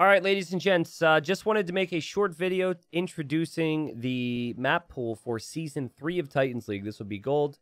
All right, ladies and gents, just wanted to make a short video introducing the map pool for Season 3 of Titans League. This will be Gold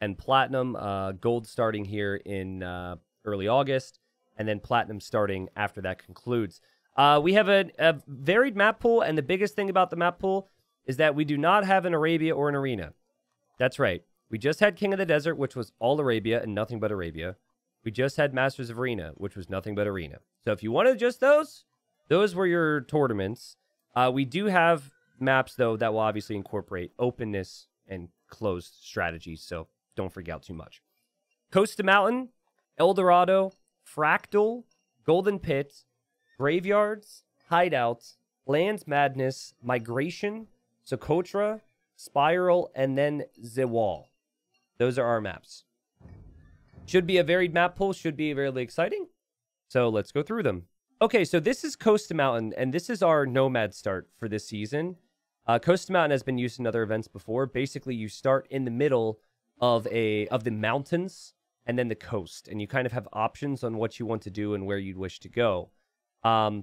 and Platinum, Gold starting here in early August, and then Platinum starting after that concludes. We have a varied map pool, and the biggest thing about the map pool is that we do not have an Arabia or an Arena. That's right. We just had King of the Desert, which was all Arabia and nothing but Arabia. We just had Masters of Arena, which was nothing but Arena. So if you wanted just those... those were your tournaments. We do have maps, though, that will obviously incorporate openness and closed strategies, so don't freak out too much. Coast to Mountain, El Dorado, Fractal, Golden Pit, Graveyards, Hideouts, Land's Madness, Migration, Socotra, Spiral, and then Zuwal. Those are our maps. Should be a varied map pool, should be really exciting. So let's go through them. Okay, so this is Coast to Mountain, and this is our Nomad start for this season. Coast to Mountain has been used in other events before. Basically, you start in the middle of the mountains and then the coast, and you kind of have options on what you want to do and where you'd wish to go. The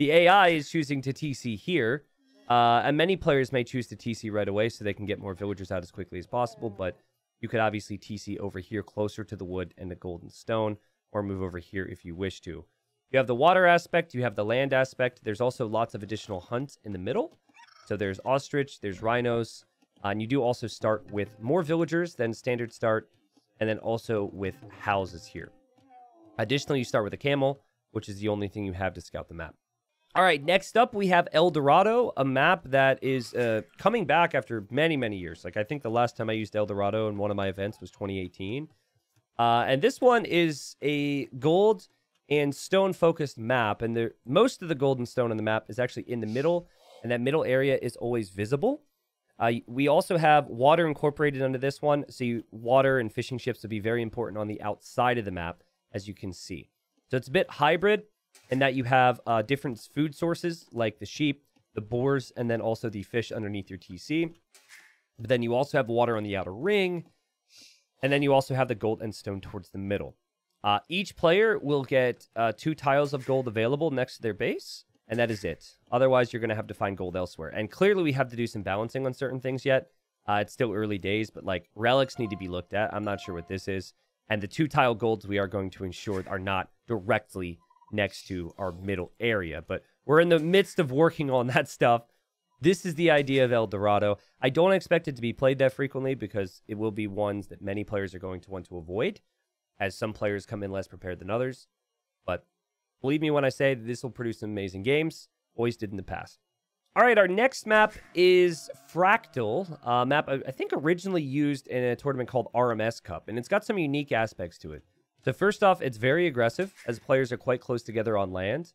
AI is choosing to TC here, and many players may choose to TC right away so they can get more villagers out as quickly as possible, but you could obviously TC over here closer to the wood and the golden stone, or move over here if you wish to. You have the water aspect, you have the land aspect. There's also lots of additional hunts in the middle. So there's ostrich, there's rhinos, and you do also start with more villagers than standard start, and then also with houses here. Additionally, you start with a camel, which is the only thing you have to scout the map. All right, next up we have El Dorado, a map that is coming back after many, many years. Like, I think the last time I used El Dorado in one of my events was 2018. And this one is a gold and stone-focused map, and most of the golden stone on the map is actually in the middle, and that middle area is always visible. We also have water incorporated under this one, so water and fishing ships will be very important on the outside of the map, as you can see. So it's a bit hybrid in that you have different food sources, like the sheep, the boars, and then also the fish underneath your TC. But then you also have water on the outer ring, and then you also have the gold and stone towards the middle. Each player will get 2 tiles of gold available next to their base, and that is it. Otherwise, you're going to have to find gold elsewhere. And clearly, we have to do some balancing on certain things yet. It's still early days, but like relics need to be looked at. I'm not sure what this is. And the 2 tile golds we are going to ensure are not directly next to our middle area. But we're in the midst of working on that stuff. This is the idea of El Dorado. I don't expect it to be played that frequently because it will be ones that many players are going to want to avoid, as some players come in less prepared than others. But believe me when I say that this will produce some amazing games. Always did in the past. All right, our next map is Fractal, a map I think originally used in a tournament called RMS Cup, and it's got some unique aspects to it. So first off, it's very aggressive, as players are quite close together on land.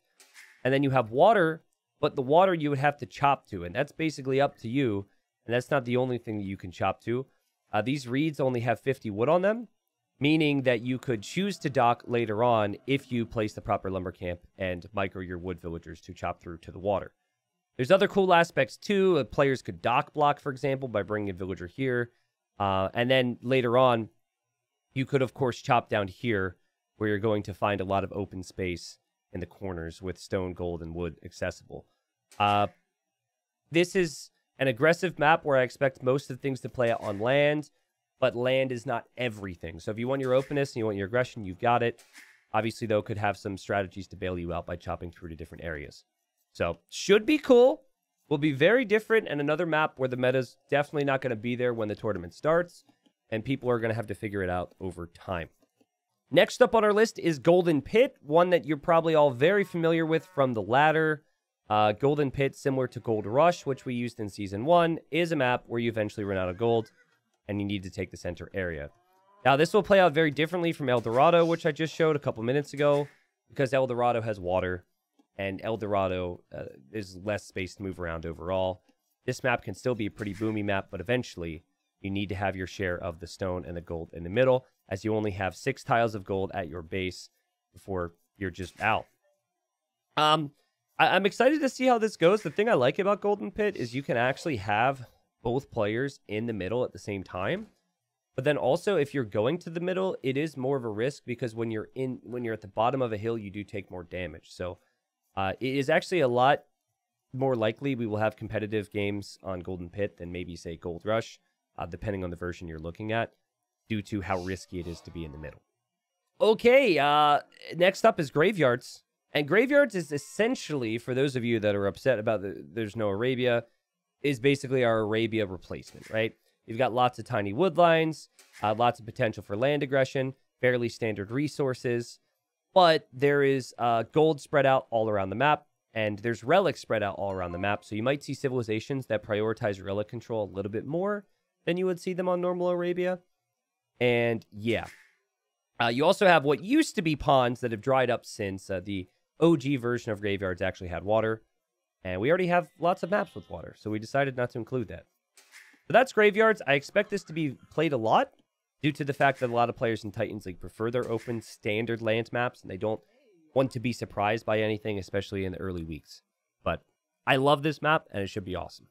And then you have water, but the water you would have to chop to, and that's basically up to you, and that's not the only thing that you can chop to. These reeds only have 50 wood on them, meaning that you could choose to dock later on if you place the proper lumber camp and micro your wood villagers to chop through to the water. There's other cool aspects too. Players could dock block, for example, by bringing a villager here. And then later on, you could, of course, chop down here where you're going to find a lot of open space in the corners with stone, gold, and wood accessible. This is an aggressive map where I expect most of the things to play out on land, but land is not everything. So if you want your openness and you want your aggression, you've got it. Obviously, though, could have some strategies to bail you out by chopping through to different areas. So should be cool. Will be very different, and another map where the meta's definitely not going to be there when the tournament starts, and people are going to have to figure it out over time. Next up on our list is Golden Pit, one that you're probably all very familiar with from the ladder. Golden Pit, similar to Gold Rush, which we used in Season 1, is a map where you eventually run out of gold, and you need to take the center area. Now, this will play out very differently from El Dorado, which I just showed a couple minutes ago, because El Dorado has water, and El Dorado is less space to move around overall. This map can still be a pretty boomy map, but eventually, you need to have your share of the stone and the gold in the middle, as you only have 6 tiles of gold at your base before you're just out. I'm excited to see how this goes. The thing I like about Golden Pit is you can actually have both players in the middle at the same time. But then also, if you're going to the middle, it is more of a risk because when you're at the bottom of a hill, you do take more damage. So It is actually a lot more likely we will have competitive games on Golden Pit than maybe, say, Gold Rush, depending on the version you're looking at, due to how risky it is to be in the middle. Okay, next up is Graveyards. And Graveyards is essentially, for those of you that are upset about there's no Arabia, is basically our Arabia replacement, right? You've got lots of tiny wood lines, lots of potential for land aggression, fairly standard resources, but there is gold spread out all around the map, and there's relics spread out all around the map, so you might see civilizations that prioritize relic control a little bit more than you would see them on normal Arabia. And yeah, you also have what used to be ponds that have dried up since the OG version of Graveyards actually had water, and we already have lots of maps with water, so we decided not to include that. So that's Graveyards. I expect this to be played a lot due to the fact that a lot of players in Titans League prefer their open standard lands maps, and they don't want to be surprised by anything, especially in the early weeks. But I love this map, and it should be awesome.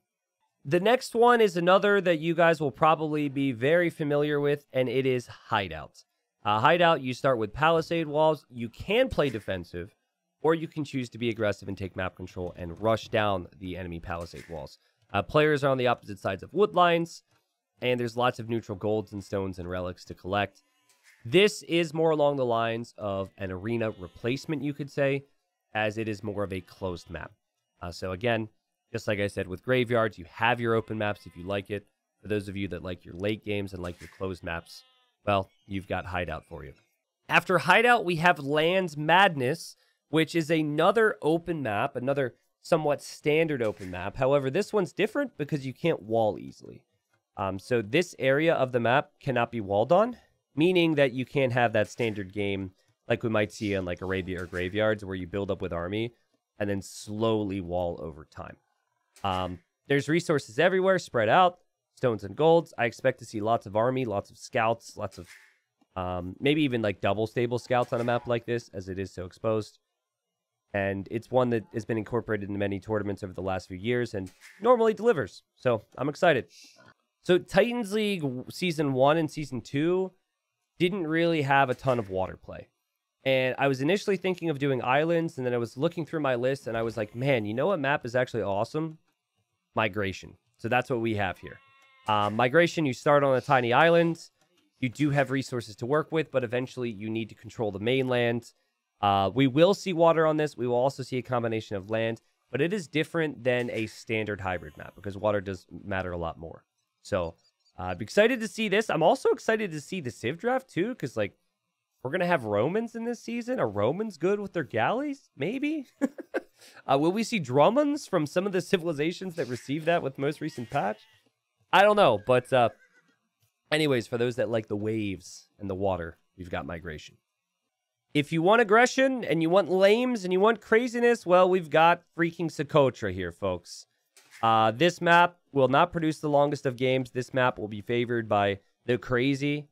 The next one is another that you guys will probably be very familiar with, and it is Hideouts. Hideout, you start with palisade walls. You can play defensive, or you can choose to be aggressive and take map control and rush down the enemy palisade walls. Players are on the opposite sides of wood lines, and there's lots of neutral golds and stones and relics to collect. This is more along the lines of an arena replacement, you could say, as it is more of a closed map. So again, just like I said with Graveyards, you have your open maps if you like it. For those of you that like your late games and like your closed maps, well, you've got Hideout for you. After Hideout, we have Land's Madness, which is another open map, another somewhat standard open map. However, this one's different because you can't wall easily. So this area of the map cannot be walled on, meaning that you can't have that standard game like we might see in like Arabia or Graveyards, where you build up with army and then slowly wall over time. There's resources everywhere spread out, stones and golds. I expect to see lots of army, lots of scouts, lots of maybe even like double stable scouts on a map like this, as it is so exposed. And it's one that has been incorporated into many tournaments over the last few years and normally delivers. So I'm excited. So Titans League Season 1 and Season 2 didn't really have a ton of water play. And I was initially thinking of doing islands, and then I was looking through my list, and I was like, man, you know what map is actually awesome? Migration. So that's what we have here. Migration, you start on a tiny island. You do have resources to work with, but eventually you need to control the mainland. We will see water on this. We will also see a combination of land, but it is different than a standard hybrid map because water does matter a lot more. So I'm excited to see this. I'm also excited to see the Civ draft too, because like we're going to have Romans in this season. Are Romans good with their galleys? Maybe. Will we see Drummonds from some of the civilizations that received that with the most recent patch? I don't know, but anyways, for those that like the waves and the water, we've got Migration. If you want aggression, and you want lames, and you want craziness, well, we've got freaking Socotra here, folks. This map will not produce the longest of games. This map will be favored by the crazy.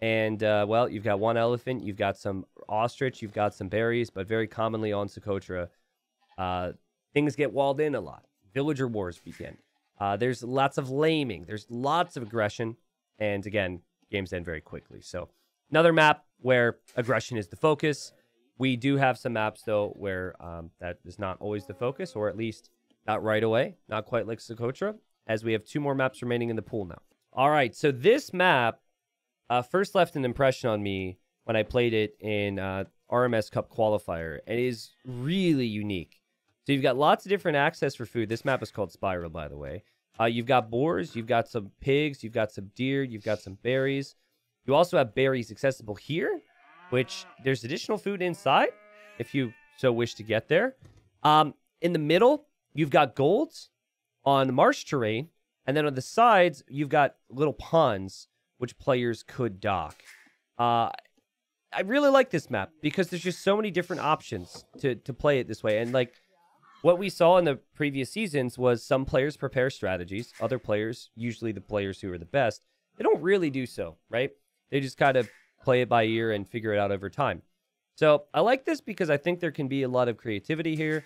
And, well, you've got one elephant, you've got some ostrich, you've got some berries, but very commonly on Socotra, things get walled in a lot. Villager wars begin. There's lots of laming. There's lots of aggression. And, again, games end very quickly. So, another map where aggression is the focus. We do have some maps, though, where that is not always the focus, or at least not right away, not quite like Socotra, as we have two more maps remaining in the pool now. All right, so this map first left an impression on me when I played it in RMS Cup Qualifier, and it is really unique. So you've got lots of different access for food. This map is called Spiral, by the way. You've got boars, you've got some pigs, you've got some deer, you've got some berries. You also have berries accessible here, which there's additional food inside if you so wish to get there. In the middle, you've got golds on marsh terrain, and then on the sides, you've got little ponds which players could dock. I really like this map because there's just so many different options to play it this way. And like what we saw in the previous seasons was some players prepare strategies, other players, usually the players who are the best, they don't really do so, right? They just kind of play it by ear and figure it out over time. So I like this because I think there can be a lot of creativity here,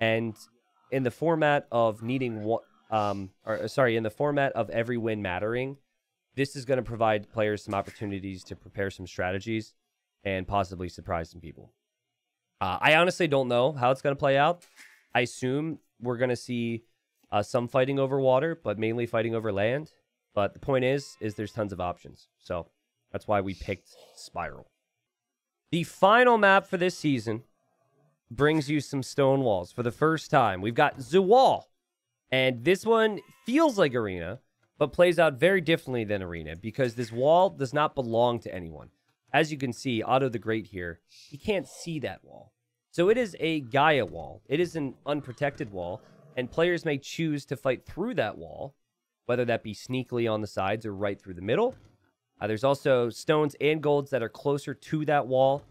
and in the format of needing one, in the format of every win mattering, this is going to provide players some opportunities to prepare some strategies and possibly surprise some people. I honestly don't know how it's going to play out. I assume we're going to see some fighting over water, but mainly fighting over land. But the point is there's tons of options. So that's why we picked Spiral. The final map for this season brings you some stone walls for the first time. We've got Zuwal. And this one feels like Arena, but plays out very differently than Arena because this wall does not belong to anyone. As you can see, Otto the Great here, he can't see that wall. So it is a Gaia wall. It is an unprotected wall, and players may choose to fight through that wall, whether that be sneakily on the sides or right through the middle. There's also stones and golds that are closer to that wall,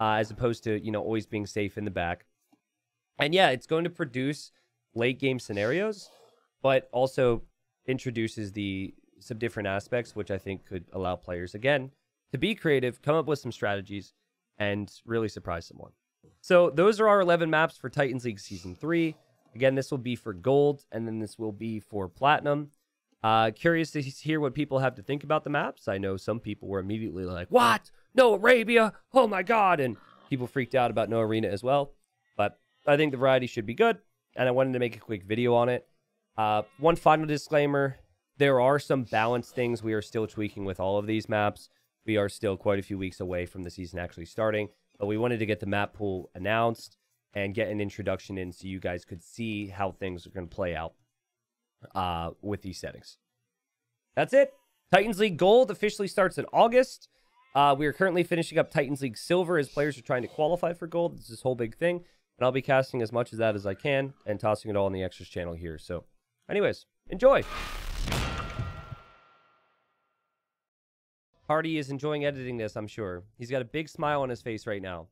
as opposed to, you know, always being safe in the back. And yeah, it's going to produce late game scenarios, but also introduces some different aspects, which I think could allow players, again, to be creative, come up with some strategies, and really surprise someone. So those are our 11 maps for Titans League Season 3. Again, this will be for Gold, and then this will be for Platinum. Curious to hear what people have to think about the maps. I know some people were immediately like, what? No Arabia? Oh my God. And people freaked out about no Arena as well. But I think the variety should be good, and I wanted to make a quick video on it. One final disclaimer. There are some balance things we are still tweaking with all of these maps. We are still quite a few weeks away from the season actually starting, but we wanted to get the map pool announced and get an introduction in so you guys could see how things are going to play out with these settings. That's it. Titans League Gold officially starts in August. We are currently finishing up Titans League Silver as players are trying to qualify for Gold. It's this whole big thing, and I'll be casting as much of that as I can and tossing it all in the extras channel here. So anyways, enjoy. Hardy is enjoying editing this, I'm sure. He's got a big smile on his face right now.